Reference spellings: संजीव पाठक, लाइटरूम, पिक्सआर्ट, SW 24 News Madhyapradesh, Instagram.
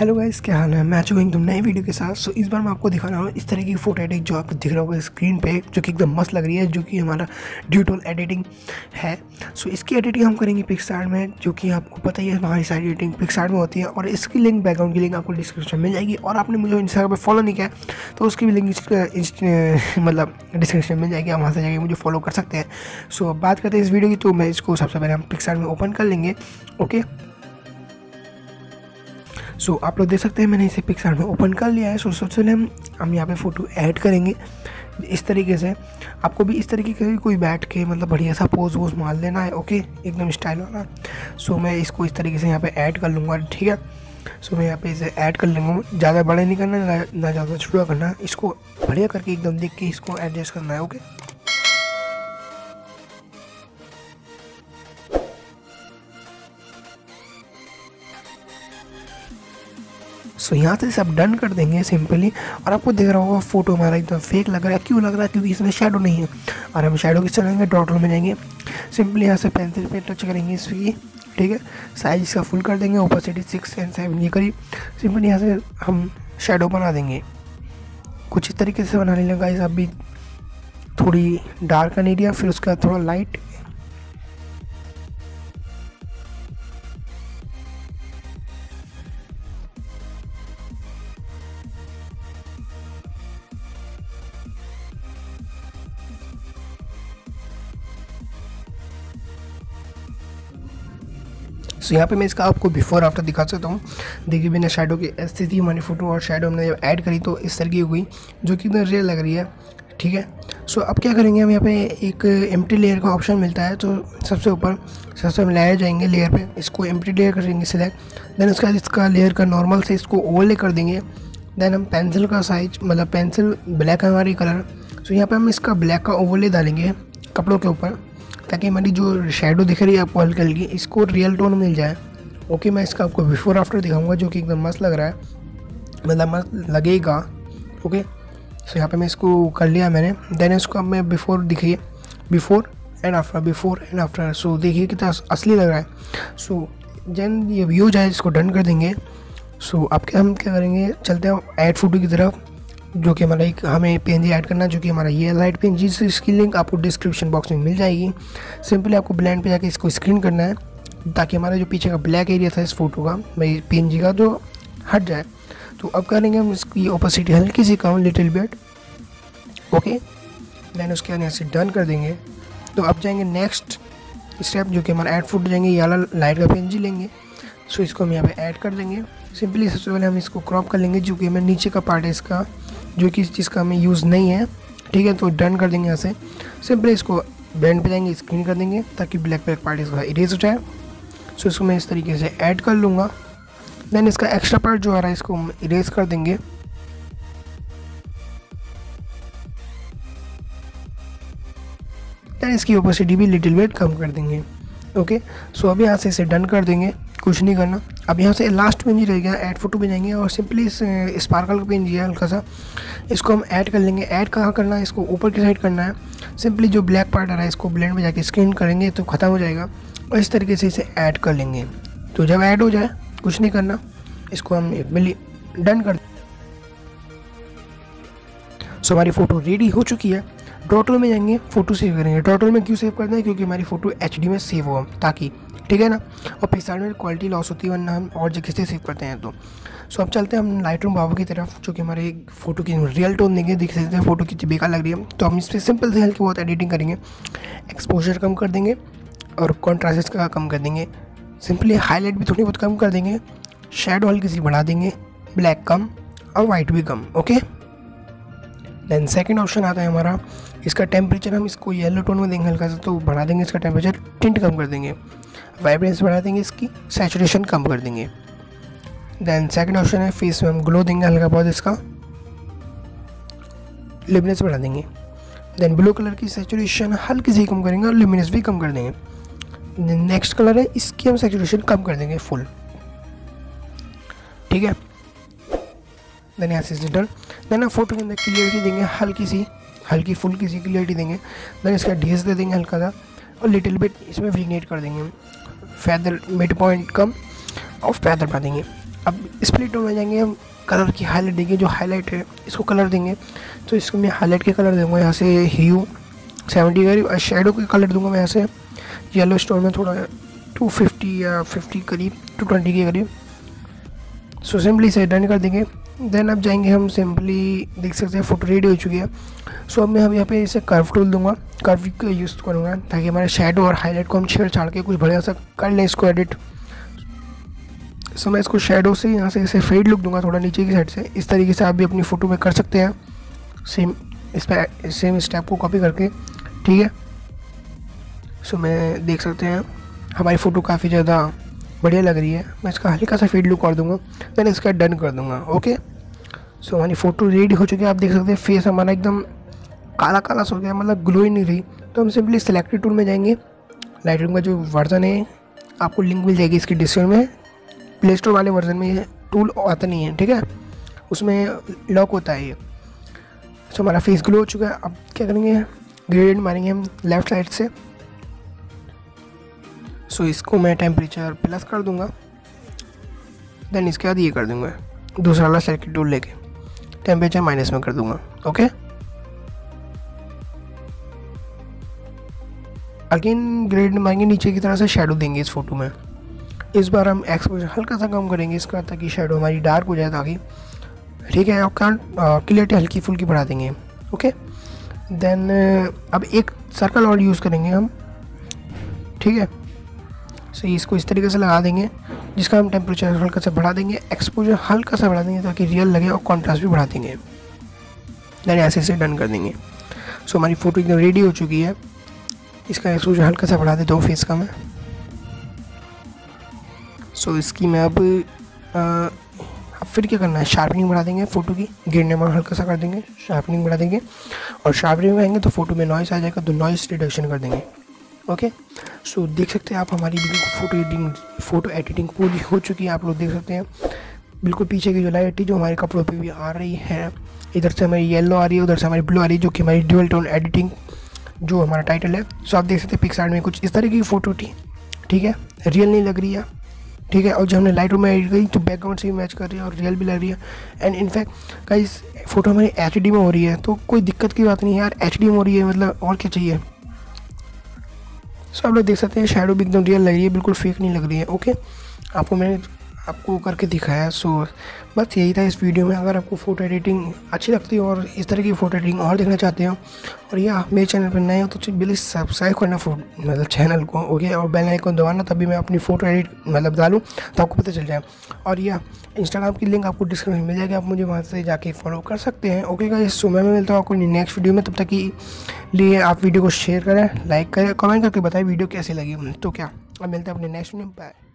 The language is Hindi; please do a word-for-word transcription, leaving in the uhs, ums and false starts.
हेलो गाइस, क्या हाल है। मैं आ चुका हूँ एकदम नई वीडियो के साथ। सो so, इस बार मैं आपको दिखाना हूँ इस तरह की फोटो एडिटिंग जो आपको दिख रहा होगा स्क्रीन पे, जो कि एकदम मस्त लग रही है, जो कि हमारा ड्यूटोल एडिटिंग है। सो so, इसकी एडिटिंग हम करेंगे पिक्सआर्ट में, जो कि आपको पता ही है हमारी सारी एडिटिंग पिक्सआर्ट में होती है। और इसकी लिंक, बैकग्राउंड की लिंक आपको डिस्क्रिप्शन में मिल जाएगी। और आपने मुझे इंस्टाग्राम पर फॉलो नहीं किया तो उसकी भी लिंक मतलब डिस्क्रिप्शन में मिल जाएगी, आप वहाँ से जाके मुझे फॉलो कर सकते हैं। सो so, बात करते हैं इस वीडियो की। तो मैं इसको सबसे पहले हम पिक्सआर्ट में ओपन कर लेंगे। ओके, सो so, आप लोग देख सकते हैं मैंने इसे पिक्सआर्ट में ओपन कर लिया है। सो सबसे पहले हम हम यहाँ पे फ़ोटो ऐड करेंगे इस तरीके से। आपको भी इस तरीके का कोई बैठ के मतलब बढ़िया सा पोज वोज मार लेना है। ओके, एकदम स्टाइल वाला। सो मैं इसको इस तरीके से यहाँ पे ऐड कर लूँगा, ठीक है। सो मैं यहाँ पे इसे ऐड कर लूँगा, ज़्यादा बड़ा नहीं करना, ना ज़्यादा छोटा करना। इसको बढ़िया करके एकदम देख के इसको एडजस्ट करना है। ओके, सो so, यहाँ से सब डन कर देंगे सिंपली। और आपको देख रहा होगा फोटो हमारा एकदम फेक लग रहा है। क्यों लग रहा है? क्योंकि इसमें शेडो नहीं है। और हम शेडो किस चलेंगे, डॉट में जाएंगे, सिंपली यहाँ से पेंसिल पे टच करेंगे इसकी, ठीक है। साइज इसका फुल कर देंगे, ऊपर से सिक्स एंड सेवन ये करीब। सिंपली यहाँ से हम शेडो बना देंगे, कुछ इस तरीके से बना लेंगे गाइस। आप भी थोड़ी डार्क एन एरिया, फिर उसका थोड़ा लाइट, सो so, यहाँ पे मैं इसका आपको बिफोर आफ्टर दिखा सकता हूँ। देखिए, मैंने शेडो की ऐसी थी हमारी फोटो, और शेडो हमने जब ऐड करी तो इस तरह की हुई, जो कि एकदम रियल लग रही है, ठीक है। सो so, अब क्या करेंगे, हम यहाँ पे एक एम्प्टी लेयर का ऑप्शन मिलता है। तो सबसे ऊपर सबसे हम लाया जाएंगे लेयर पे, इसको एम्प्टी लेयर करेंगे सिलेक्ट। देन उसके बाद इसका लेयर का नॉर्मल से इसको ओवरले कर देंगे। देन हम पेंसिल का साइज, मतलब पेंसिल ब्लैक है हमारी कलर। सो so, यहाँ पर हम इसका ब्लैक का ओवरले डालेंगे कपड़ों के ऊपर, ताकि हमारी जो शेडो दिख रही है आपको हल्की हल्की, इसको रियल टोन मिल जाए। ओके, मैं इसका आपको बिफोर आफ्टर दिखाऊंगा, जो कि एकदम मस्त लग रहा है, मतलब मस्त लगेगा। ओके, सो यहाँ पे मैं इसको कर लिया मैंने। देन इसको अब मैं बिफोर दिखिए, before and after, before and after. So देखिए कितना असली लग रहा है। सो जैन ये व्यूज है, इसको डन कर देंगे। सो अब क्या हम क्या करेंगे, चलते हैं ऐड फोटो की तरफ, जो कि हमारा एक हमें पीएनजी ऐड करना है, जो कि हमारा ये लाइट पीएनजी। इसकी लिंक आपको डिस्क्रिप्शन बॉक्स में मिल जाएगी। सिंपली आपको ब्लेंड पे जाके इसको स्क्रीन करना है, ताकि हमारा जो पीछे का ब्लैक एरिया था इस फोटो का, भाई पीएनजी का, जो हट जाए। तो अब करेंगे हम इसकी ओपेसिटी हल्की सी कम, लिटिल बिट। ओके, देन उसके बाद यहाँ से डन कर देंगे। तो अब जाएंगे नेक्स्ट स्टेप, जो कि हमारा ऐड फोटो जाएंगे, ये वाला लाइट का पीएनजी लेंगे। सो इसको हम यहाँ पर ऐड कर देंगे। सिंपली सबसे पहले हम इसको क्रॉप कर लेंगे, जो कि हमें नीचे का पार्ट है इसका, जो कि इस चीज़ का हमें यूज़ नहीं है, ठीक है। तो डन कर देंगे यहाँ से। सिंपली इसको बैंड पे जाएंगे, स्क्रीन कर देंगे, ताकि ब्लैक ब्लैक पार्ट इसका इरेज हो जाए। सो इसको मैं इस तरीके से ऐड कर लूँगा। देन इसका एक्स्ट्रा पार्ट जो आ रहा है इसको हम इरेज कर देंगे। देन इसकी ओपेसिटी भी लिटिल बिट कम कर देंगे। ओके, सो अब यहाँ से इसे डन कर देंगे, कुछ नहीं करना। अब यहाँ से लास्ट पेंजी रहेगा, ऐड फोटो पे जाएंगे और सिंपली इस स्पार्कल का पेंजी है हल्का सा, इसको हम ऐड कर लेंगे। ऐड कहाँ करना है, इसको ऊपर की साइड करना है। सिंपली जो ब्लैक पार्ट आ रहा है इसको ब्लेंड में जाके स्क्रीन करेंगे तो ख़त्म हो जाएगा, और इस तरीके से इसे ऐड कर लेंगे। तो जब ऐड हो जाए कुछ नहीं करना, इसको हम मिली डन कर। सो हमारी फ़ोटो रेडी हो चुकी है। डॉट में जाएंगे, फ़ोटो सेव करेंगे। डॉट में क्यों सेव करना है, क्योंकि हमारी फ़ोटो एच डी में सेव हो, ताकि, ठीक है ना। और पिक्सआर्ट में क्वालिटी लॉस होती है, वरना हम और जगह से सेव करते हैं। तो सो अब चलते हैं हम लाइटरूम बाबू की तरफ, जो कि हमारे फोटो की रियल टोन देंगे। देख सकते हैं फोटो कितनी बेकार लग रही है। तो हम इस पर सिंपल से हल्की बहुत एडिटिंग करेंगे, एक्सपोजर कम कर देंगे और कॉन्ट्रास्ट का कम कर देंगे। सिंपली हाईलाइट भी थोड़ी बहुत कम कर देंगे, शेडो हल्की सी बढ़ा देंगे, ब्लैक कम और वाइट भी कम। ओके, दैन सेकेंड ऑप्शन आता है हमारा, इसका टेम्परेचर हम इसको येलो टोन में देंगे हल्का सा, तो बढ़ा देंगे इसका टेम्परेचर, टिंट कम कर देंगे, वाइब्रेंस बढ़ा देंगे, इसकी सैचुरेशन कम कर देंगे। दैन सेकंड ऑप्शन है फेस में हम ग्लो देंगे हल्का बहुत, इसका लिमिनेस बढ़ा देंगे। दैन ब्लू कलर की सैचुरेशन हल्की सी कम करेंगे और लिमिनेस भी कम कर देंगे। नेक्स्ट कलर है, इसकी हम सैचुरेशन कम कर देंगे फुल, ठीक है। देन यहाँ से डन। देन फोटो के अंदर क्लियरिटी देंगे हल्की सी, हल्की फुल की सी क्लियरिटी देंगे। देन इसका ढेस दे देंगे हल्का सा, और लिटिल बिट इसमें विग्नेट कर देंगे, फैदर मिड पॉइंट कम और फैदर पा देंगे। अब स्प्लिट में जाएंगे हम कलर की हाईलाइट देंगे, जो हाईलाइट है इसको कलर देंगे। तो इसको मैं हाईलाइट के कलर दूँगा यहाँ से ह्यू सेवेंटी करीब, और शेडो के कलर दूँगा मैं यहाँ से येलो स्टोन में थोड़ा टू फिफ्टी या फिफ्टी करीब, टू ट्वेंटी के करीब। सो सिंपली से डन कर देंगे। देन अब जाएंगे हम सिंपली देख सकते हैं फोटो रेडी हो चुकी है। सो अब मैं हम यहाँ पे इसे कर्व टूल दूंगा, कर्व का यूज़ करूँगा ताकि हमारे शेडो और हाईलाइट को हम छेड़छाड़ के कुछ बढ़िया सा कर लें इसको एडिट। सो मैं इसको शेडो से यहाँ से इसे फेड लुक दूंगा थोड़ा नीचे की साइड से। इस तरीके से आप भी अपनी फ़ोटो में कर सकते हैं, सेम इस पर सेम स्टेप को कॉपी करके, ठीक है। सो मैं देख सकते हैं हमारी फ़ोटो काफ़ी ज़्यादा बढ़िया लग रही है। मैं इसका हल्का सा फीड लुक कर दूंगा, देन इसका डन कर दूंगा। ओके सो हमारी फ़ोटो रेडी हो चुकी है। आप देख सकते हैं फेस हमारा एकदम काला काला सो गया, मतलब ग्लो ही नहीं रही। तो हम सिंपली सिलेक्टेड टूल में जाएंगे, लाइटरूम का जो वर्जन है आपको लिंक मिल जाएगी इसकी डिस्क्रिप्शन में। प्ले स्टोर वाले वर्जन में ये टूल आता नहीं है, ठीक है, उसमें लॉक होता है ये। सो हमारा फेस ग्लो हो चुका है। अब क्या करेंगे, ग्रेडियंट मारेंगे हम लेफ़्ट साइड से। सो so, इसको मैं टेम्परेचर प्लस कर दूंगा, देन इसके बाद ये कर दूंगा दूसरा वाला सर्किट टूल लेके टेम्परेचर माइनस में कर दूंगा। ओके अगेन ग्रेड मांगे नीचे की तरह से शेडो देंगे इस फोटो में। इस बार हम एक्सपोजर हल्का सा कम करेंगे इसका, ताकि शेडो हमारी डार्क हो जाए, ताकि ठीक है आपका क्लियरिटी हल्की फुल्की बढ़ा देंगे। ओके देन अब एक सर्कल और यूज़ करेंगे हम, ठीक है। सो so, इसको इस तरीके से लगा देंगे जिसका हम टेम्परेचर हल्का सा बढ़ा देंगे, एक्सपोजर हल्का सा बढ़ा देंगे ताकि रियल लगे, और कॉन्ट्रास्ट भी बढ़ा देंगे। देन ऐसे से डन कर देंगे। सो so, हमारी फ़ोटो एकदम रेडी हो चुकी है। इसका एक्सपोजर हल्का सा बढ़ा देता हूँ फेस का मैं। सो so, इसकी मैं अब अब फिर क्या करना है, शार्पनिंग बढ़ा देंगे फ़ोटो की, गिरने में हल्का सा कर देंगे, शार्पनिंग बढ़ा देंगे। और शार्पनिंग बढ़ाएंगे तो फ़ोटो में नॉइस आ जाएगा, तो नॉइस रिडक्शन कर देंगे। Okay okay? सो so, देख सकते हैं आप हमारी बिल्कुल फ़ोटो एडिटिंग फ़ोटो एडिटिंग पूरी हो चुकी है। आप लोग देख सकते हैं बिल्कुल पीछे की जो लाइट जो हमारे कपड़ों पे भी आ रही है, इधर से हमारी येलो आ रही है, उधर से हमारी ब्लू आ रही है, जो कि हमारी ड्यूअल टोन एडिटिंग जो हमारा टाइटल है। सो so, आप देख सकते हैं पिक्सआर्ट में कुछ इस तरह की फ़ोटो थी, ठीक है, रियल नहीं लग रही है, ठीक है। और जब हमने लाइटरूम में एडिट करी तो बैकग्राउंड से भी मैच कर रही है और रियल भी लग रही है। एंड इनफैक्ट का इस फोटो हमारी एच डी में हो रही है, तो कोई दिक्कत की बात नहीं है यार, एच डी में हो रही है, मतलब और क्या चाहिए। सो so, आप लोग देख सकते हैं शेडो भी एकदम रियल लग रही है, बिल्कुल फेक नहीं लग रही है। ओके आपको मैंने आपको करके दिखाया। सो so, बस यही था इस वीडियो में। अगर आपको फ़ोटो एडिटिंग अच्छी लगती है और इस तरह की फ़ोटो एडिटिंग और देखना चाहते हो, और या मेरे चैनल पर नए हो तो बिल्कुल सब्सक्राइब करना मतलब चैनल को, ओके, और बेल आइकन दबाना, तभी मैं अपनी फ़ोटो एडिट मतलब डालूँ तो आपको पता चल जाए। और या इंस्टाग्राम की लिंक आपको डिस्क्रिप्शन में मिल जाएगी, आप मुझे वहाँ से जाके फॉलो कर सकते हैं। ओके गाइस, सो मैं मिलता हूँ आपको नेक्स्ट वीडियो में। तब तक के लिए आप वीडियो को शेयर करें, लाइक करें, कमेंट करके बताएं वीडियो कैसी लगी। तो क्या अब मिलते हैं अपने नेक्स्ट वीडियो में। बाय।